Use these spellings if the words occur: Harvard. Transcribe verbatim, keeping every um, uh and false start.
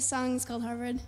This song is called Harvard.